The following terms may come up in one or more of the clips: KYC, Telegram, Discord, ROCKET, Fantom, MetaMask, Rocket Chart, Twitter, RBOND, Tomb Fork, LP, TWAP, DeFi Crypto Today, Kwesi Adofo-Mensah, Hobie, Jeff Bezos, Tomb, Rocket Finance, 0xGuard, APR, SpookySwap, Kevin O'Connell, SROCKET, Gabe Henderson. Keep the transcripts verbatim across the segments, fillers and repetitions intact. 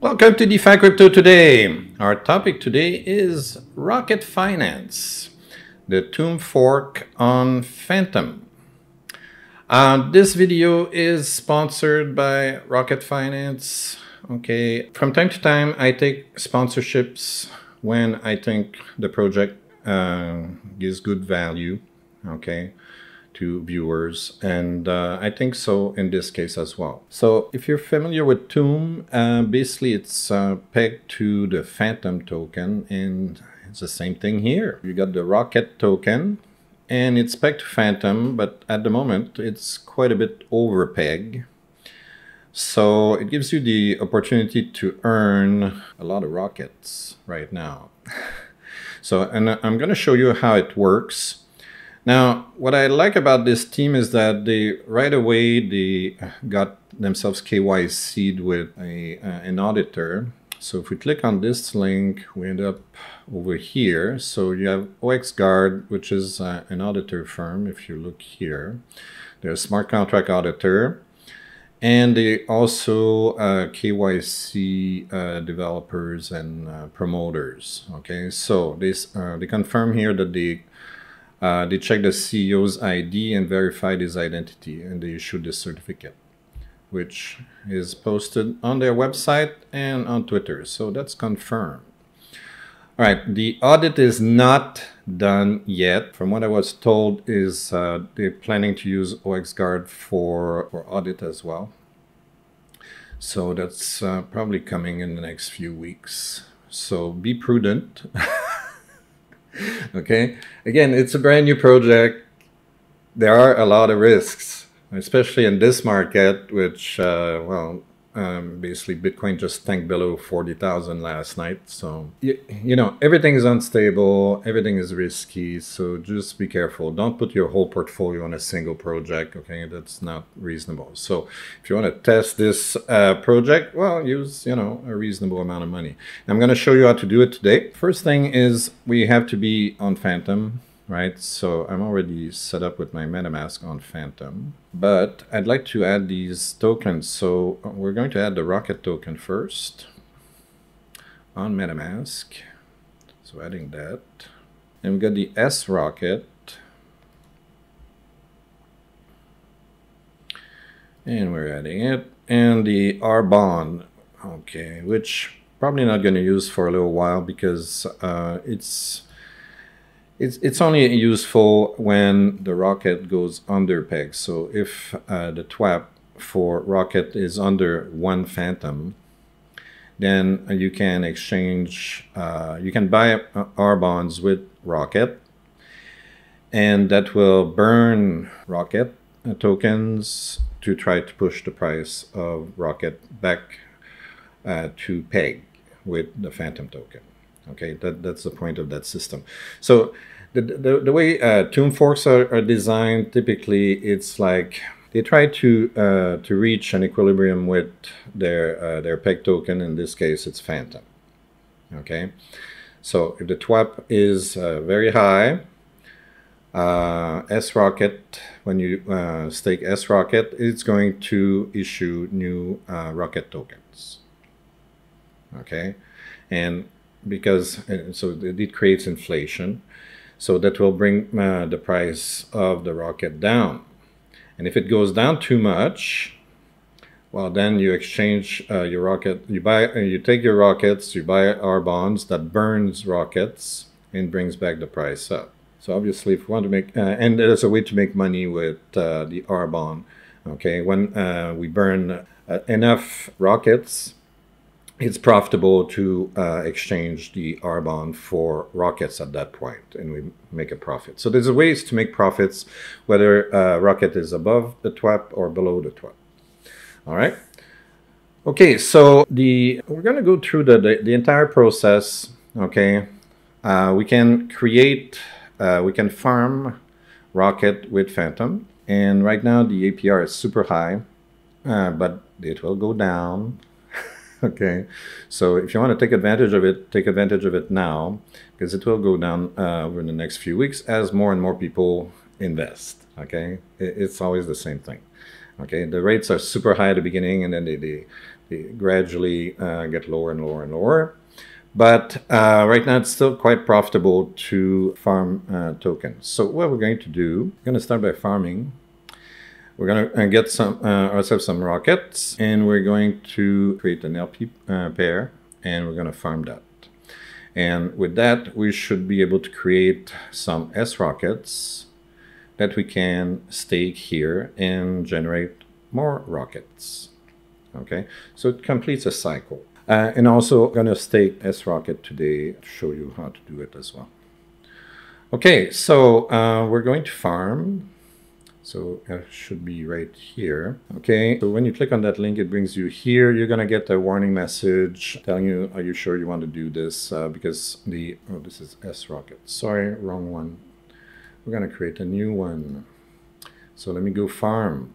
Welcome to DeFi Crypto Today. Our topic today is Rocket Finance, the Tomb Fork on Fantom. Uh, this video is sponsored by Rocket Finance. Okay, from time to time I take sponsorships when I think the project uh, gives good value, okay, to viewers, and uh, I think so in this case as well. So if you're familiar with Tomb, uh, basically it's uh, pegged to the Fantom token, and it's the same thing here. You got the Rocket token and it's pegged to Fantom, but at the moment it's quite a bit over peg. So it gives you the opportunity to earn a lot of rockets right now. So, and I'm gonna show you how it works. Now, what I like about this team is that they right away they got themselves K Y C'd with a, uh, an auditor. So if we click on this link, we end up over here. So you have zero x guard, which is uh, an auditor firm. If you look here, they're a smart contract auditor. And they also uh, K Y C uh, developers and uh, promoters. Okay, so they, uh, they confirm here that they Uh, they check the C E O's I D and verify his identity, and they issue this certificate, which is posted on their website and on Twitter. So that's confirmed. All right, the audit is not done yet. From what I was told is uh, they're planning to use zero x guard for, for audit as well. So that's uh, probably coming in the next few weeks. So be prudent. Okay, again, it's a brand new project. There are a lot of risks, especially in this market, which, uh, well, um, basically Bitcoin just tanked below forty thousand last night. So, you, you know, everything is unstable. Everything is risky. So just be careful. Don't put your whole portfolio on a single project. Okay, that's not reasonable. So if you want to test this uh, project, well, use, you know, a reasonable amount of money. I'm going to show you how to do it today. First thing is we have to be on Fantom. Right, so I'm already set up with my MetaMask on Fantom, but I'd like to add these tokens. So we're going to add the Rocket token first on MetaMask. So adding that, and we got the SROCKET, and we're adding it, and the R bond. Okay, which probably not going to use for a little while because uh, it's It's, it's only useful when the Rocket goes under peg. So if uh, the TWAP for Rocket is under one Fantom, then you can exchange, uh, you can buy R bonds with Rocket, and that will burn Rocket tokens to try to push the price of Rocket back uh, to peg with the Fantom token. Okay, that, that's the point of that system. So the, the, the way uh, Tomb Forks are, are designed, typically it's like they try to uh, to reach an equilibrium with their, uh, their peg token. In this case, it's Fantom. Okay, so if the TWAP is uh, very high, uh, SROCKET, when you uh, stake SROCKET, it's going to issue new uh, Rocket tokens. Okay, and because so it creates inflation, so that will bring uh, the price of the Rocket down. And if it goes down too much, well, then you exchange uh, your Rocket, you buy, you take your Rockets, you buy R bonds that burns Rockets and brings back the price up. So obviously, if you want to make uh, and there's a way to make money with uh, the R bond. Okay, when uh, we burn uh, enough Rockets, it's profitable to uh, exchange the R bond for Rockets at that point, and we make a profit. So there's ways to make profits, whether uh, Rocket is above the TWAP or below the TWAP. All right. Okay, so the we're going to go through the, the, the entire process. Okay, uh, we can create, uh, we can farm Rocket with Fantom. And right now the A P R is super high, uh, but it will go down. Okay, so if you want to take advantage of it, take advantage of it now, because it will go down uh, over the next few weeks as more and more people invest. Okay, it's always the same thing. Okay, the rates are super high at the beginning, and then they, they, They gradually uh, get lower and lower and lower. But uh, right now it's still quite profitable to farm uh, tokens. So what we're going to do, we're going to start by farming. We're going to get some uh, ourselves some rockets, and we're going to create an L P uh, pair, and we're going to farm that. And with that, we should be able to create some S rockets that we can stake here and generate more rockets. Okay, so it completes a cycle. Uh, and also I'm gonna stake SRocket today to show you how to do it as well. Okay, so uh, we're going to farm. So it should be right here. Okay, so when you click on that link, it brings you here. You're gonna get a warning message telling you, are you sure you want to do this? Uh, because the, oh, this is SRocket. Sorry, wrong one. We're gonna create a new one. So let me go farm.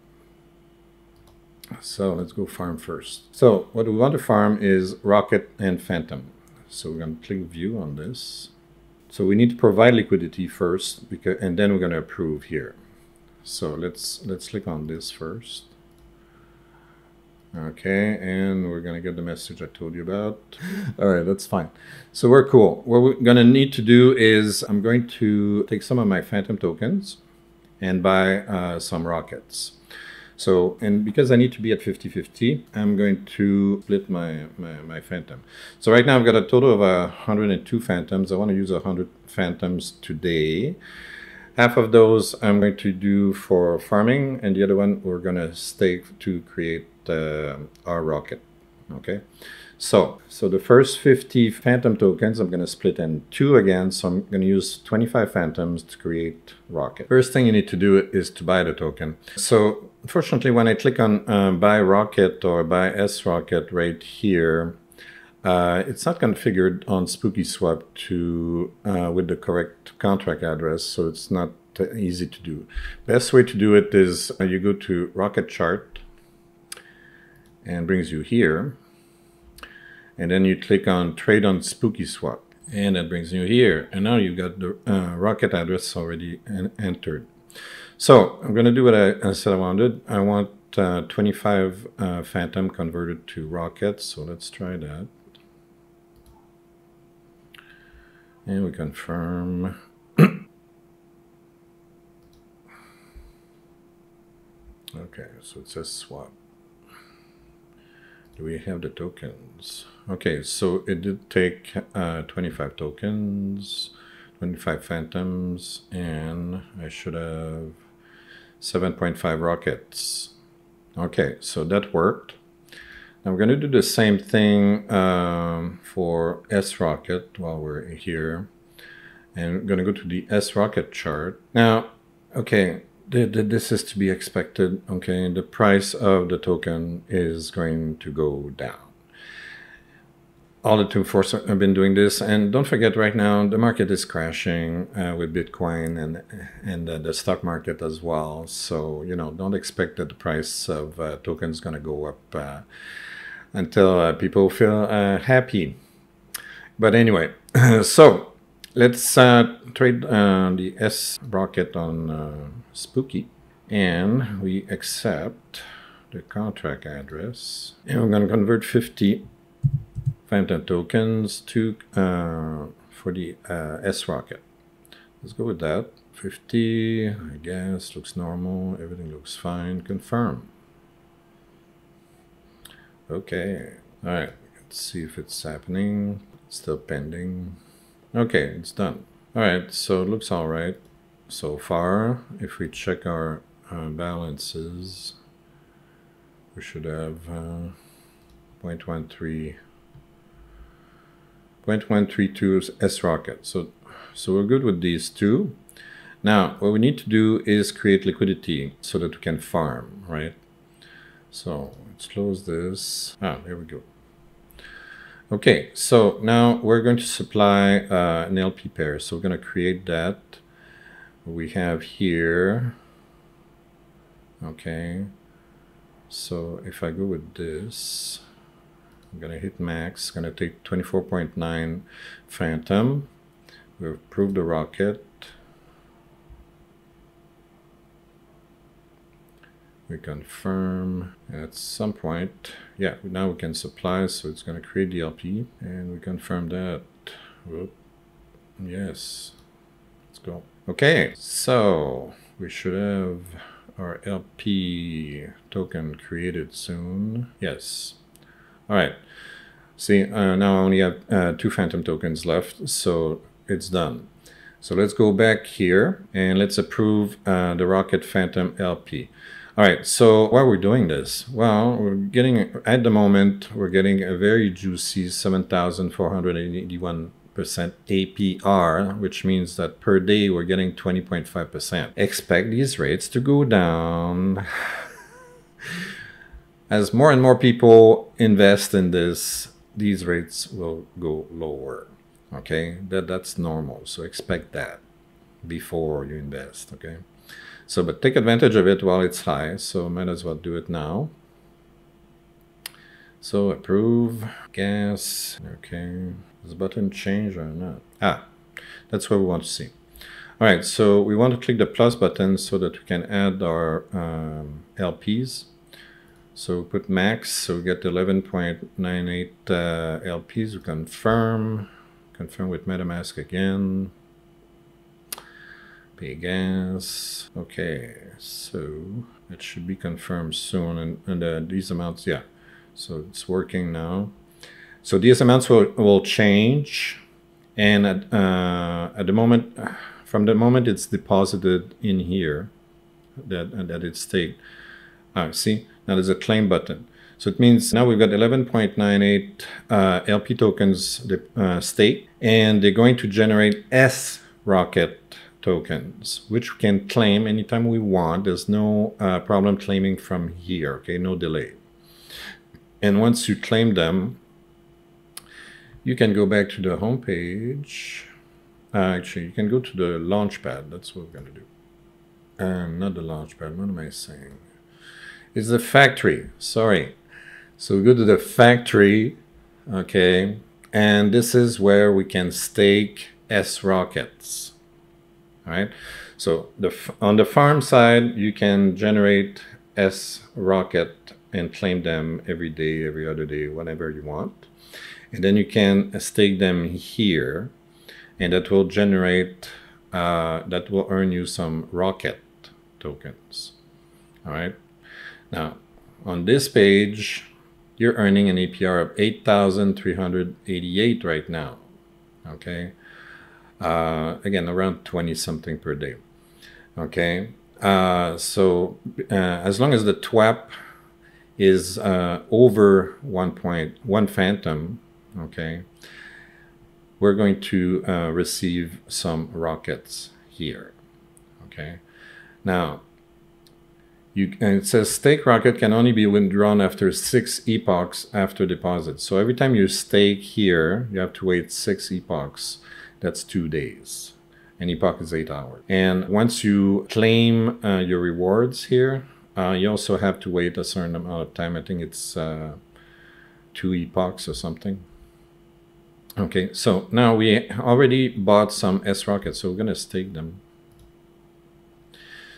So let's go farm first. So what we want to farm is Rocket and Fantom. So we're going to click view on this. So we need to provide liquidity first, because, and then we're going to approve here. So let's let's click on this first. Okay, and we're going to get the message I told you about. All right, that's fine. So we're cool. What we're going to need to do is I'm going to take some of my Fantom tokens and buy uh, some rockets. So, and because I need to be at fifty fifty, I'm going to split my, my, my Fantom. So right now I've got a total of uh, one hundred and two Fantoms. I want to use one hundred Fantoms today. Half of those I'm going to do for farming, and the other one we're going to stake to create uh, our rocket. Okay, so, so the first fifty Fantom tokens I'm going to split in two again. So I'm going to use twenty-five Fantoms to create rocket. First thing you need to do is to buy the token. So unfortunately, when I click on uh, buy rocket or buy SRocket right here, uh, it's not configured on SpookySwap to uh, with the correct contract address, so it's not easy to do. Best way to do it is uh, you go to Rocket Chart, and brings you here, and then you click on trade on SpookySwap, and that brings you here, and now you've got the uh, rocket address already en entered. So I'm going to do what I, I said I wanted. I want uh, twenty-five uh, Fantom converted to rockets, so let's try that, and we confirm. Okay, so it says swap. Do we have the tokens? Okay, so it did take uh, twenty-five tokens, twenty-five Fantoms, and I should have seven point five rockets. Okay, so that worked. Now we're going to do the same thing um, for SRocket while we're here. And we're going to go to the SRocket chart. Now, okay, this is to be expected, okay? The price of the token is going to go down. All the Tomb Forks have been doing this, and don't forget right now, the market is crashing uh, with Bitcoin and, and uh, the stock market as well. So, you know, don't expect that the price of uh, tokens is going to go up uh, until uh, people feel uh, happy. But anyway, so let's uh, trade uh, the SRocket on uh, Spooky, and we accept the contract address, and we're going to convert fifty Fantom tokens to uh, for the uh, SRocket. Let's go with that. fifty, I guess, looks normal. Everything looks fine. Confirm. Okay. All right. Let's see if it's happening. It's still pending. Okay, it's done. All right, so it looks all right so far. If we check our uh, balances, we should have uh, zero point one three, zero point one three two SRocket. So, so we're good with these two. Now, what we need to do is create liquidity so that we can farm, right? So let's close this. Ah, there we go. Okay, so now we're going to supply uh, an L P pair. So we're going to create that. We have here. Okay. So if I go with this, I'm going to hit max. Going to take twenty-four point nine Fantom. We've approved the rocket. we confirm at some point. Yeah, now we can supply, so it's going to create the L P, and we confirm that. Whoop. Yes, let's go. Okay, so we should have our L P token created soon. Yes. All right. See, uh, now I only have uh, two Fantom tokens left, so it's done. So let's go back here and let's approve uh, the Rocket Fantom L P. All right, so why are we doing this? Well, we're getting, at the moment, we're getting a very juicy seven thousand four hundred eighty-one percent A P R, which means that per day we're getting twenty point five percent. Expect these rates to go down. As more and more people invest in this, these rates will go lower. Okay, that, that's normal. So expect that before you invest, okay? So, but take advantage of it while it's high, so might as well do it now. So, approve, gas, okay. Does the button change or not? Ah, that's what we want to see. All right, so we want to click the plus button so that we can add our um, L Ps. So we put max, so we get eleven point nine eight uh, L Ps. We confirm, confirm with MetaMask again. Pay gas. Okay, so it should be confirmed soon. And, and uh, these amounts, yeah, so it's working now. So these amounts will, will change. And at, uh, at the moment, from the moment it's deposited in here, that, that it's staked. Ah, see, now there's a claim button. So it means now we've got eleven point nine eight uh, L P tokens uh, staked, and they're going to generate SROCKET tokens, which we can claim anytime we want. There's no uh, problem claiming from here, okay? No delay. And once you claim them, you can go back to the home page. Uh, actually, you can go to the launchpad. That's what we're going to do. Um, not the launchpad. What am I saying? It's the factory, sorry. So we go to the factory, okay, and this is where we can stake SROCKETs, all right? So the, on the farm side, you can generate SROCKET and claim them every day, every other day, whenever you want. And then you can stake them here, and that will generate, uh, that will earn you some ROCKET tokens, all right? Now, on this page, you're earning an A P R of eight thousand three hundred eighty-eight right now, okay? Uh, again, around twenty something per day, okay? Uh, so, uh, as long as the TWAP is uh, over one point one Fantom, okay, we're going to uh, receive some ROCKETs here, okay? Now, You, and it says stake ROCKET can only be withdrawn after six epochs after deposit. So every time you stake here, you have to wait six epochs. That's two days. An epoch is eight hours. And once you claim uh, your rewards here, uh, you also have to wait a certain amount of time. I think it's uh, two epochs or something. Okay, so now we already bought some SROCKET, so we're going to stake them.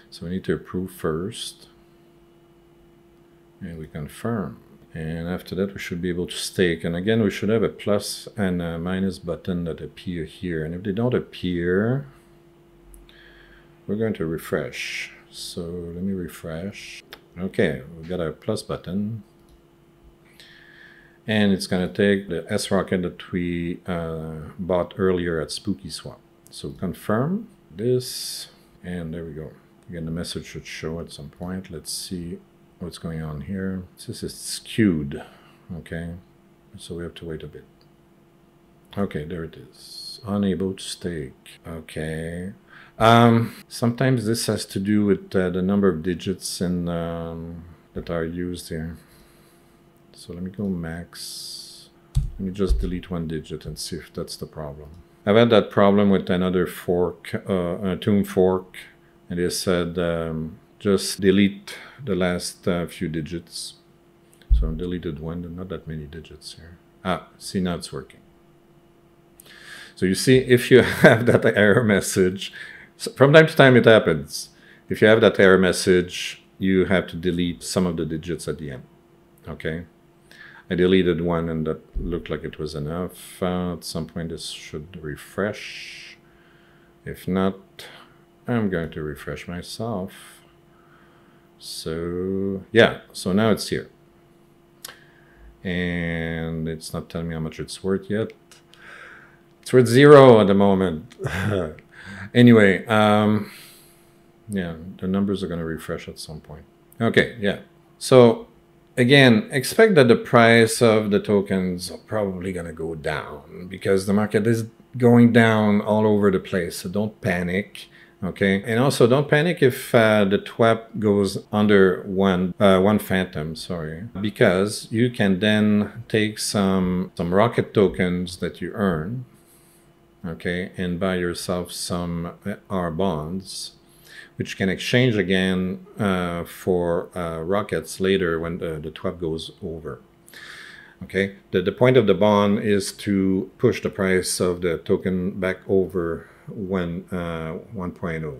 So we need to approve first, and we confirm, and after that we should be able to stake. And again, we should have a plus and a minus button that appear here, and if they don't appear, we're going to refresh. So let me refresh. Okay, we've got our plus button, and it's going to take the SROCKET that we uh, bought earlier at SpookySwap. So confirm this, and there we go. Again, the message should show at some point. Let's see what's going on here. This is skewed, okay? So we have to wait a bit. Okay, there it is. Unable to stake, okay. Um, sometimes this has to do with uh, the number of digits and um, that are used here. So let me go max. Let me just delete one digit and see if that's the problem. I've had that problem with another fork, uh, a Tomb Fork. And they said, um, just delete the last uh, few digits. So I deleted one, not that many digits here. Ah, see, now it's working. So you see, if you have that error message, so from time to time it happens. If you have that error message, you have to delete some of the digits at the end. Okay, I deleted one and that looked like it was enough. Uh, at some point this should refresh. If not, I'm going to refresh myself. So yeah, so now it's here. And it's not telling me how much it's worth yet. It's worth zero at the moment. Anyway, um, yeah, the numbers are going to refresh at some point. Okay, yeah. So again, expect that the price of the tokens are probably going to go down because the market is going down all over the place. So don't panic. Okay, and also don't panic if uh, the TWAP goes under one uh, one Fantom, sorry, because you can then take some some Rocket tokens that you earn, okay, and buy yourself some R bonds, which can exchange again uh, for uh, Rockets later when the, the TWAP goes over. Okay, the, the point of the bond is to push the price of the token back over when uh, one point oh,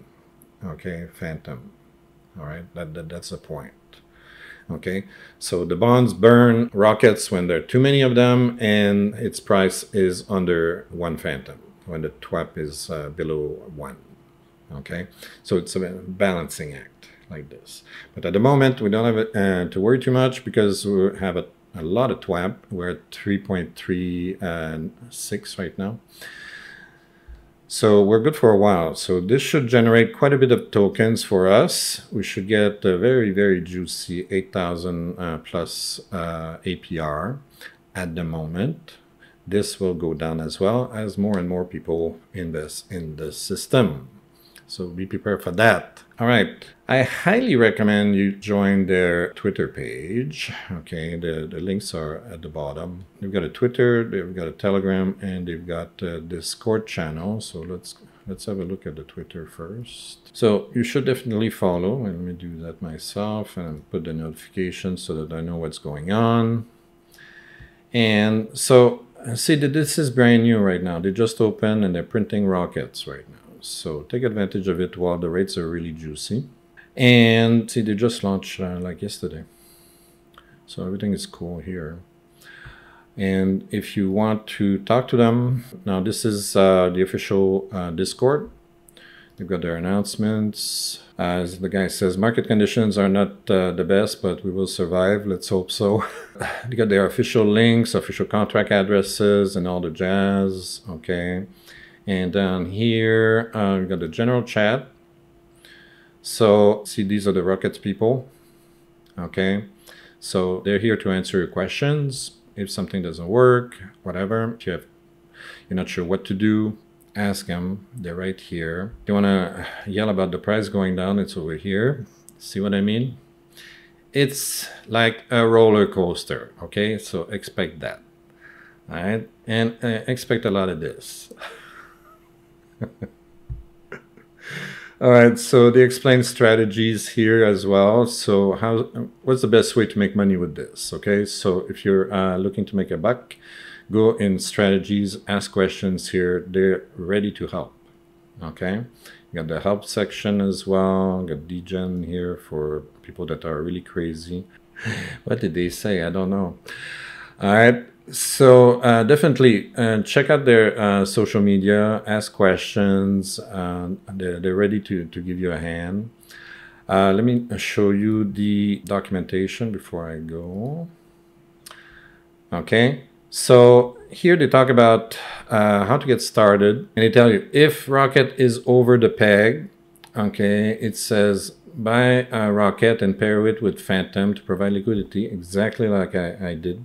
okay, Fantom. All right, that, that that's the point. Okay, so the bonds burn Rockets when there are too many of them and its price is under one Fantom when the TWAP is uh, below one. Okay, so it's a balancing act like this, but at the moment we don't have uh, to worry too much because we have a, a lot of TWAP. We're at three point three six right now. So we're good for a while. So this should generate quite a bit of tokens for us. We should get a very, very juicy eight thousand uh, plus uh, A P R at the moment. This will go down as well as more and more people invest in the system. So be prepared for that. All right. I highly recommend you join their Twitter page. Okay, the, the links are at the bottom. They've got a Twitter, they've got a Telegram, and they've got a Discord channel. So let's let's have a look at the Twitter first. So you should definitely follow. Let me do that myself and put the notifications so that I know what's going on. And so see that this is brand new right now. They just opened and they're printing Rockets right now. So take advantage of it while the rates are really juicy. And see, they just launched uh, like yesterday. So everything is cool here. And if you want to talk to them, now this is uh, the official uh, Discord. They've got their announcements. As the guy says, market conditions are not uh, the best, but we will survive. Let's hope so. They got their official links, official contract addresses, and all the jazz. Okay. And down here, uh, we've got the general chat. So, see, these are the Rockets people. Okay. So, they're here to answer your questions. If something doesn't work, whatever, if you have, you're not sure what to do, ask them. They're right here. If you want to yell about the price going down, it's over here. See what I mean? It's like a roller coaster. Okay. So, expect that. All right. And uh, expect a lot of this. All right, so they explain strategies here as well. So how, what's the best way to make money with this? Okay, so if you're uh, looking to make a buck, go in strategies, ask questions here. They're ready to help. Okay, you got the help section as well. You got D Gen here for people that are really crazy. What did they say? I don't know. All right. So uh, definitely uh, check out their uh, social media, ask questions, uh, they're, they're ready to, to give you a hand. Uh, let me show you the documentation before I go. Okay, so here they talk about uh, how to get started, and they tell you if Rocket is over the peg, okay, it says buy a Rocket and pair it with Fantom to provide liquidity, exactly like I, I did.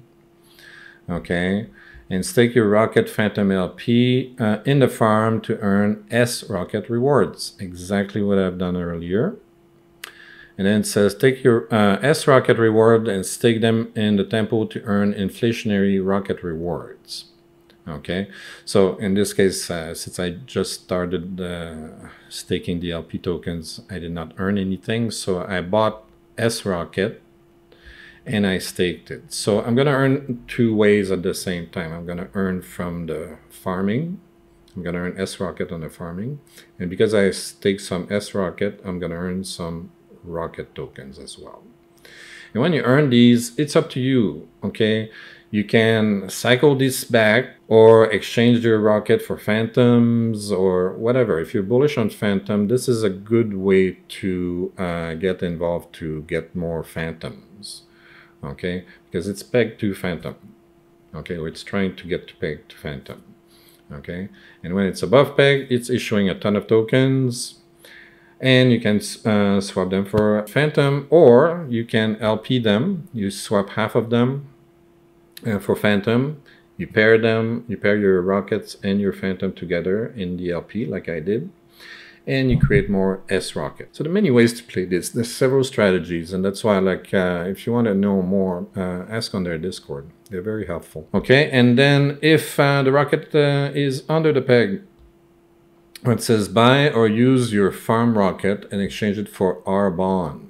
Okay, and stake your Rocket Fantom L P uh, in the farm to earn S rocket rewards. Exactly what I've done earlier. And then it says take your uh, S rocket reward and stake them in the tempo to earn inflationary Rocket rewards. Okay, so in this case, uh, since I just started uh, staking the L P tokens, I did not earn anything. So I bought S rocket. And I staked it. So I'm going to earn two ways at the same time. I'm going to earn from the farming. I'm going to earn S rocket on the farming. And because I staked some S rocket, I'm going to earn some Rocket tokens as well. And when you earn these, it's up to you, okay? You can cycle this back or exchange your Rocket for Phantoms or whatever. If you're bullish on Phantom, this is a good way to uh, get involved to get more Phantoms, okay? Because it's pegged to Phantom, okay? Or it's trying to get pegged to Phantom, okay? And when it's above peg, it's issuing a ton of tokens, and you can uh, swap them for Phantom, or you can L P them. You swap half of them uh, for Phantom. You pair them, you pair your Rockets and your Phantom together in the L P like I did, and you create more S Rocket. So there are many ways to play this. There's several strategies, and that's why, like, uh, if you want to know more, uh, ask on their Discord. They're very helpful. Okay, and then if uh, the Rocket uh, is under the peg, it says buy or use your farm Rocket and exchange it for R bond.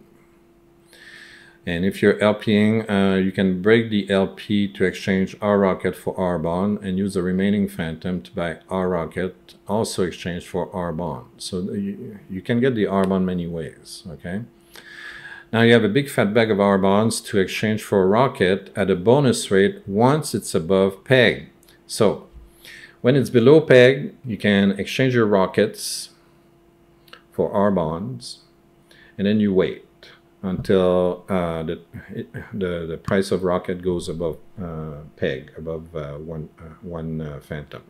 And if you're LPing, uh, you can break the L P to exchange R rocket for R bond and use the remaining Phantom to buy R rocket, also exchange for R bond. So you, you can get the R bond many ways, okay? Now you have a big fat bag of R bonds to exchange for a Rocket at a bonus rate once it's above peg. So when it's below peg, you can exchange your Rockets for R bonds, and then you wait until uh, the, the the price of Rocket goes above uh, peg, above uh, one uh, one uh, Phantom,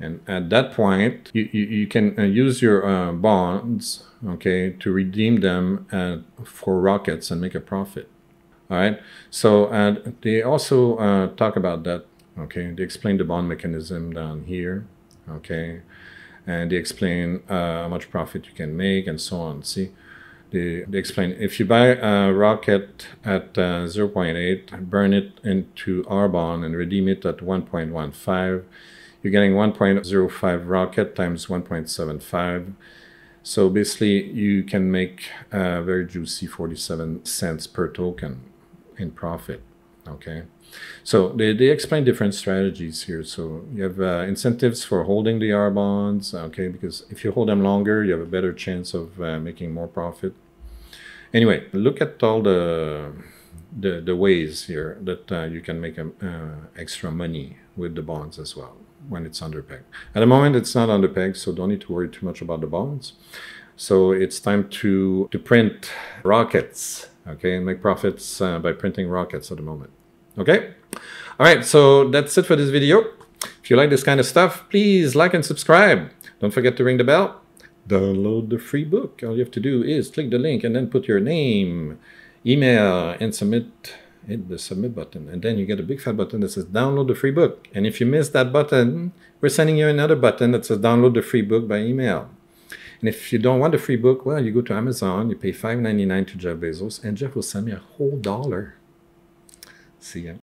and at that point you you, you can uh, use your uh, bonds, okay, to redeem them uh, for Rockets and make a profit. All right. So uh, they also uh, talk about that. Okay, they explain the bond mechanism down here. Okay, and they explain uh, how much profit you can make and so on. See. They, they explain, if you buy a Rocket at uh, zero point eight, burn it into R bond and redeem it at one point one five, you're getting one point zero five Rocket times one point seven five. So basically, you can make a very juicy forty-seven cents per token in profit. Okay, so they, they explain different strategies here. So you have uh, incentives for holding the R bonds, okay, because if you hold them longer, you have a better chance of uh, making more profit. Anyway, look at all the the, the ways here that uh, you can make a, uh, extra money with the bonds as well when it's under peg. At the moment, it's not under peg, so don't need to worry too much about the bonds. So it's time to, to print Rockets, okay, and make profits uh, by printing Rockets at the moment. Okay, all right, so that's it for this video. If you like this kind of stuff, please like and subscribe. Don't forget to ring the bell. Download the free book. All you have to do is click the link and then put your name, email, and submit. Hit the submit button, and then you get a big fat button that says download the free book. And if you miss that button, we're sending you another button that says download the free book by email. And if you don't want the free book, well, you go to Amazon, you pay five ninety-nine to Jeff Bezos, and Jeff will send me a whole dollar. See ya.